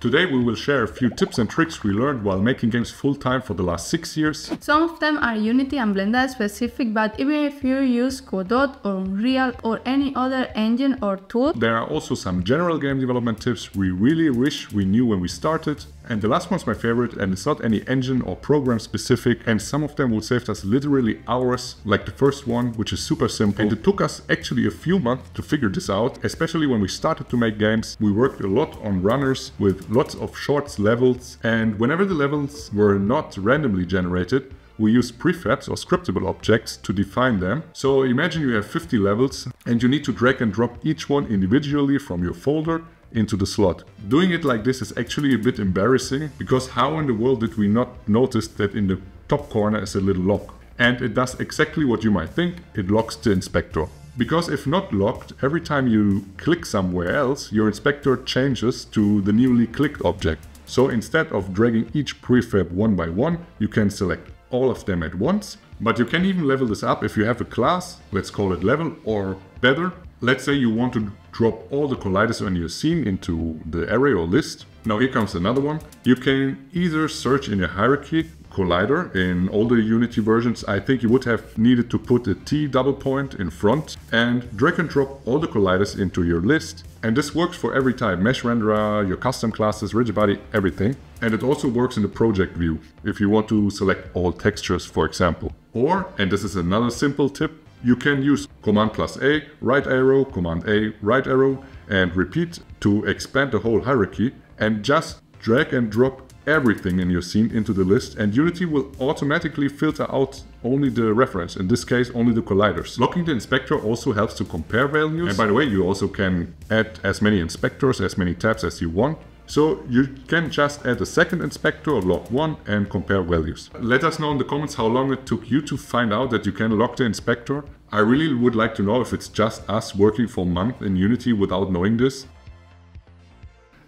Today we will share a few tips and tricks we learned while making games full-time for the last 6 years. Some of them are Unity and Blender specific, but even if you use Godot or Unreal or any other engine or tool. There are also some general game development tips we really wish we knew when we started. And the last one's my favorite, and it's not any engine or program specific, and some of them would save us literally hours, like the first one, which is super simple. And it took us actually a few months to figure this out, especially when we started to make games. We worked a lot on runners with lots of short levels, and whenever the levels were not randomly generated, we use prefabs or scriptable objects to define them. So imagine you have 50 levels and you need to drag and drop each one individually from your folder into the slot. Doing it like this is actually a bit embarrassing, because how in the world did we not notice that in the top corner is a little lock? And it does exactly what you might think, it locks the inspector. Because if not locked, every time you click somewhere else, your inspector changes to the newly clicked object. So instead of dragging each prefab one by one, you can select all of them at once. But you can even level this up if you have a class, let's call it level, or better, let's say you want to drop all the colliders on your scene into the array or list. Now here comes another one. You can either search in your hierarchy collider. In older Unity versions, I think you would have needed to put a T double point in front and drag and drop all the colliders into your list. And this works for every type, Mesh renderer, your custom classes, Rigidbody, everything. And it also works in the project view, if you want to select all textures, for example. Or, and this is another simple tip, you can use Command+A, right arrow, Command-A, right arrow, and repeat to expand the whole hierarchy, and just drag and drop everything in your scene into the list, and Unity will automatically filter out only the reference, in this case only the colliders. Locking the inspector also helps to compare values, and by the way you also can add as many inspectors, as many tabs as you want. So you can just add a second inspector or lock one and compare values. Let us know in the comments how long it took you to find out that you can lock the inspector. I really would like to know if it's just us working for months in Unity without knowing this.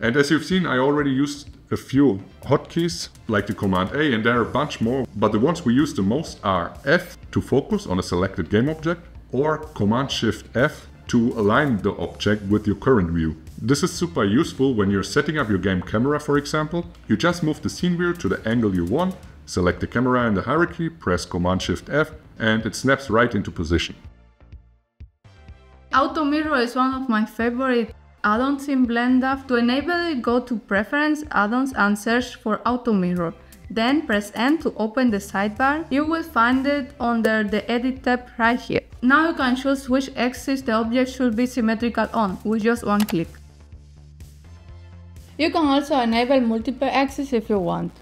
And as you've seen, I already used a few hotkeys like the Command A, and there are a bunch more, but the ones we use the most are F to focus on a selected game object, or Command Shift F to align the object with your current view. This is super useful when you're setting up your game camera, for example. You just move the scene view to the angle you want, select the camera in the hierarchy, press Command Shift F, and it snaps right into position. Auto Mirror is one of my favorite add-ons in Blender. To enable it, go to Preference, Add-ons and search for Auto Mirror. Then press N to open the sidebar. You will find it under the Edit tab right here. Now you can choose which axis the object should be symmetrical on, with just one click. You can also enable multiple axes if you want.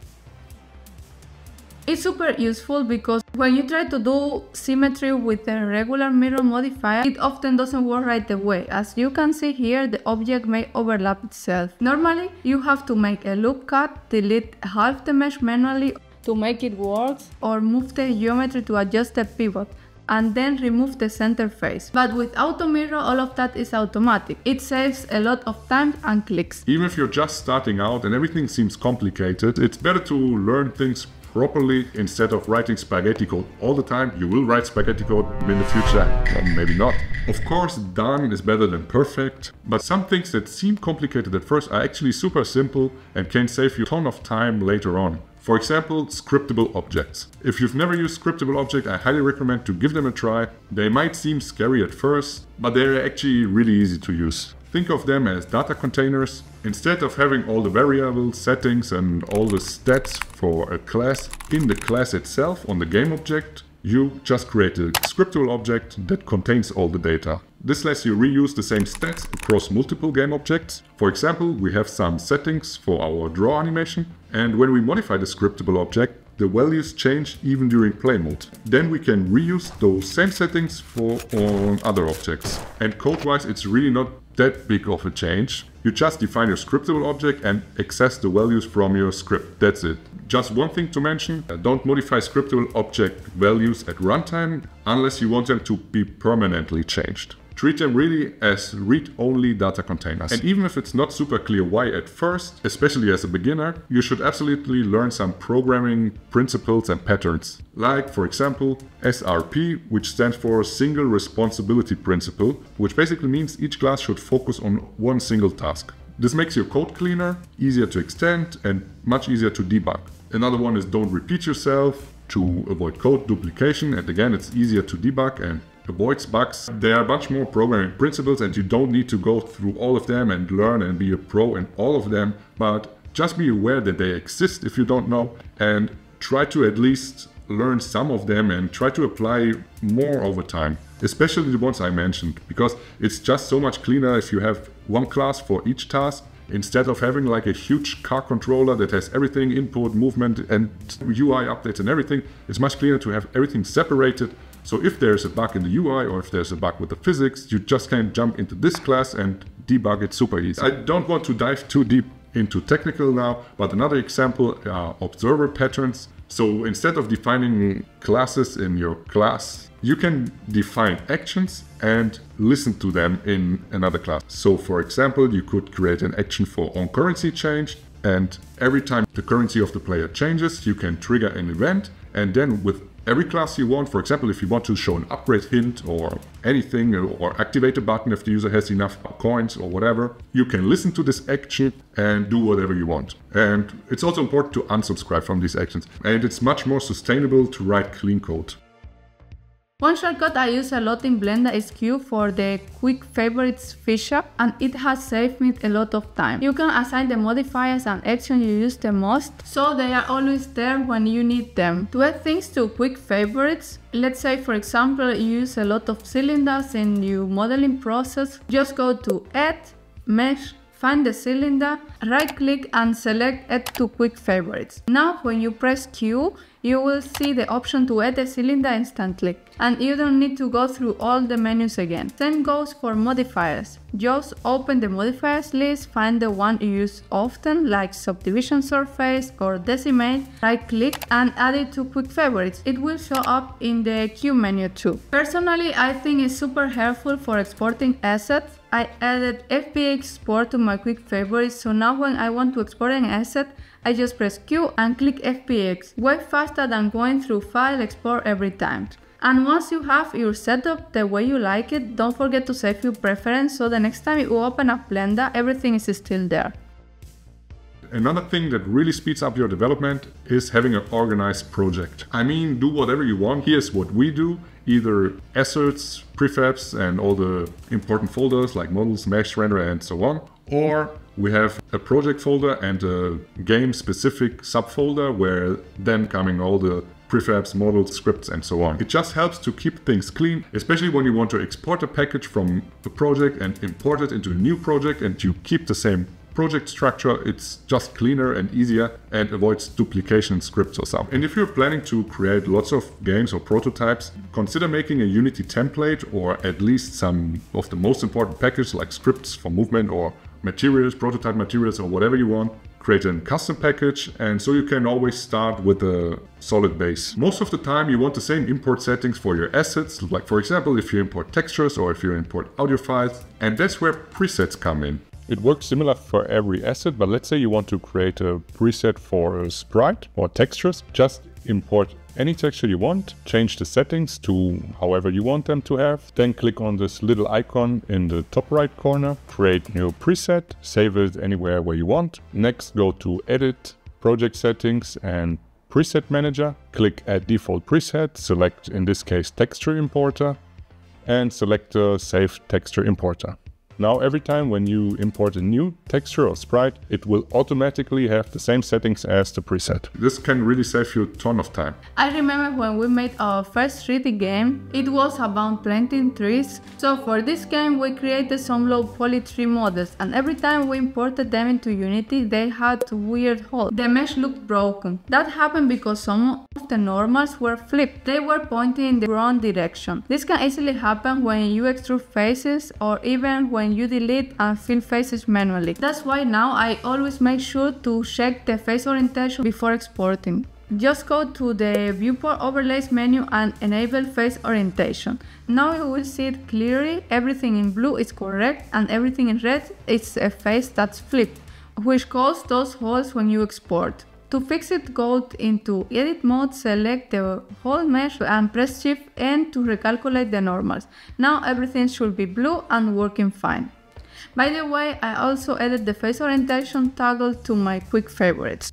It's super useful because when you try to do symmetry with the regular mirror modifier, it often doesn't work right away. As you can see here, the object may overlap itself. Normally, you have to make a loop cut, delete half the mesh manually to make it work, or move the geometry to adjust the pivot, and then remove the center face. But with Auto Mirror, all of that is automatic. It saves a lot of time and clicks. Even if you're just starting out and everything seems complicated, it's better to learn things properly instead of writing spaghetti code all the time. You will write spaghetti code in the future, or maybe not. Of course, done is better than perfect, but some things that seem complicated at first are actually super simple and can save you a ton of time later on. For example, scriptable objects. If you've never used scriptable objects, I highly recommend to give them a try. They might seem scary at first, but they're actually really easy to use. Think of them as data containers. Instead of having all the variables, settings and all the stats for a class in the class itself on the game object, you just create a scriptable object that contains all the data. This lets you reuse the same stats across multiple game objects. For example, we have some settings for our draw animation, and when we modify the scriptable object, the values change even during play mode. Then we can reuse those same settings for on other objects. And code-wise, it's really not that big of a change. You just define your scriptable object and access the values from your script. That's it. Just one thing to mention, don't modify scriptable object values at runtime unless you want them to be permanently changed. Treat them really as read-only data containers. And even if it's not super clear why at first, especially as a beginner, you should absolutely learn some programming principles and patterns. Like, for example, SRP, which stands for Single Responsibility Principle, which basically means each class should focus on one single task. This makes your code cleaner, easier to extend, and much easier to debug. Another one is don't repeat yourself to avoid code duplication, and again, it's easier to debug and avoids bugs. There are much more programming principles and you don't need to go through all of them and learn and be a pro in all of them, but just be aware that they exist if you don't know, and try to at least learn some of them and try to apply more over time, especially the ones I mentioned, because it's just so much cleaner if you have one class for each task instead of having like a huge car controller that has everything, input, movement and UI updates and everything. It's much cleaner to have everything separated. So if there's a bug in the UI or if there's a bug with the physics, you just can jump into this class and debug it super easy. I don't want to dive too deep into technical now, but another example are observer patterns. So instead of defining classes in your class, you can define actions and listen to them in another class. So for example, you could create an action for onCurrencyChange, and every time the currency of the player changes, you can trigger an event, and then with every class you want, for example, if you want to show an upgrade hint or anything, or activate a button if the user has enough coins or whatever, you can listen to this action and do whatever you want. And it's also important to unsubscribe from these actions. And it's much more sustainable to write clean code. One shortcut I use a lot in Blender is Q for the Quick Favorites feature, and it has saved me a lot of time. You can assign the modifiers and actions you use the most, so they are always there when you need them. To add things to Quick Favorites, let's say for example you use a lot of cylinders in your modeling process, just go to Add, Mesh, find the cylinder, right click and select Add to Quick Favorites. Now when you press Q, you will see the option to add a cylinder instantly, and you don't need to go through all the menus again. Same goes for modifiers. Just open the modifiers list, find the one you use often like Subdivision Surface or Decimate, right click and add it to Quick Favorites. It will show up in the Q menu too. Personally, I think it's super helpful for exporting assets. I added FBX export to my Quick Favorites, so now when I want to export an asset, I just press Q and click FBX. Way faster than going through file export every time. And once you have your setup the way you like it, don't forget to save your preference so the next time you open up Blender, everything is still there. Another thing that really speeds up your development is having an organized project. I mean, do whatever you want. Here's what we do. Either assets, prefabs and all the important folders like models, mesh, renderer and so on. Or we have a project folder and a game-specific subfolder where then coming all the prefabs, models, scripts and so on. It just helps to keep things clean, especially when you want to export a package from a project and import it into a new project and you keep the same project structure. It's just cleaner and easier and avoids duplication in scripts or something. And if you're planning to create lots of games or prototypes, consider making a Unity template or at least some of the most important packages like scripts for movement or materials, prototype materials or whatever you want. Create a custom package, and so you can always start with a solid base. Most of the time you want the same import settings for your assets, like for example if you import textures or if you import audio files, and that's where presets come in. It works similar for every asset, but let's say you want to create a preset for a sprite or textures. Just import any texture you want, change the settings to however you want them to have, then click on this little icon in the top right corner, create new preset, save it anywhere where you want. Next, go to Edit, Project Settings and Preset Manager, click Add Default Preset, select in this case Texture Importer and select the Save Texture Importer. Now every time when you import a new texture or sprite, it will automatically have the same settings as the preset. This can really save you a ton of time. I remember when we made our first 3D game, it was about planting trees. So for this game we created some low poly tree models, and every time we imported them into Unity they had weird holes. The mesh looked broken. That happened because some of the normals were flipped. They were pointing in the wrong direction. This can easily happen when you extrude faces or even when you delete and fill faces manually. That's why now I always make sure to check the face orientation before exporting. Just go to the viewport overlays menu and enable face orientation. Now you will see it clearly. Everything in blue is correct and everything in red is a face that's flipped, which causes those holes when you export. To fix it, go into edit mode, select the whole mesh and press Shift N to recalculate the normals. Now everything should be blue and working fine. By the way, I also added the face orientation toggle to my Quick Favorites.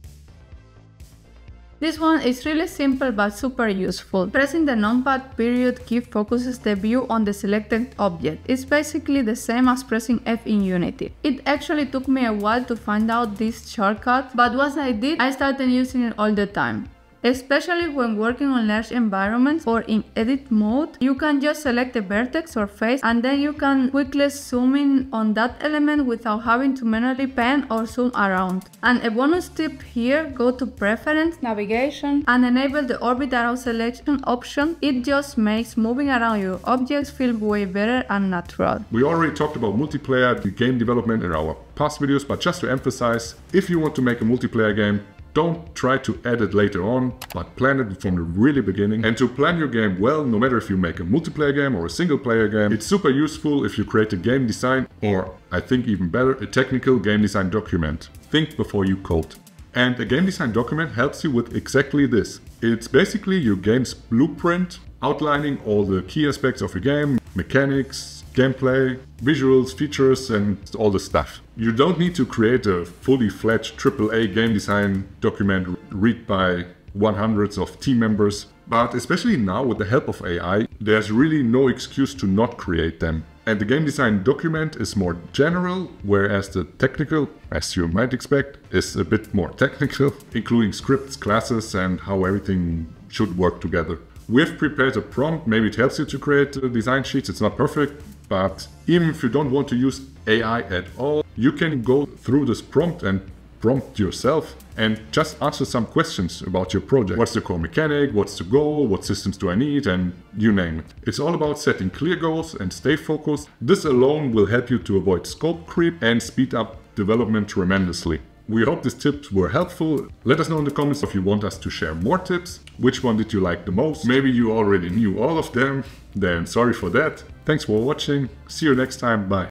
This one is really simple but super useful. Pressing the NumPad period key focuses the view on the selected object. It's basically the same as pressing F in Unity. It actually took me a while to find out this shortcut, but once I did, I started using it all the time. Especially when working on large environments or in edit mode, you can just select a vertex or face and then you can quickly zoom in on that element without having to manually pan or zoom around. And a bonus tip here, go to Preference, Navigation and enable the Orbit Around Selection option. It just makes moving around your objects feel way better and natural. We already talked about multiplayer, the game development in our past videos, but just to emphasize, if you want to make a multiplayer game, don't try to add it later on, but plan it from the really beginning. And to plan your game well, no matter if you make a multiplayer game or a single player game, it's super useful if you create a game design or, I think even better, a technical game design document. Think before you code. And a game design document helps you with exactly this. It's basically your game's blueprint, outlining all the key aspects of your game, mechanics, gameplay, visuals, features and all the stuff. You don't need to create a fully fledged AAA game design document read by hundreds of team members, but especially now with the help of AI, there's really no excuse to not create them. And the game design document is more general, whereas the technical, as you might expect, is a bit more technical, including scripts, classes and how everything should work together. We've prepared a prompt, maybe it helps you to create design sheets, it's not perfect, but even if you don't want to use AI at all, you can go through this prompt and prompt yourself and just answer some questions about your project. What's the core mechanic? What's the goal? What systems do I need? And you name it. It's all about setting clear goals and stay focused. This alone will help you to avoid scope creep and speed up development tremendously. We hope these tips were helpful. Let us know in the comments if you want us to share more tips. Which one did you like the most? Maybe you already knew all of them. Then sorry for that. Thanks for watching. See you next time. Bye.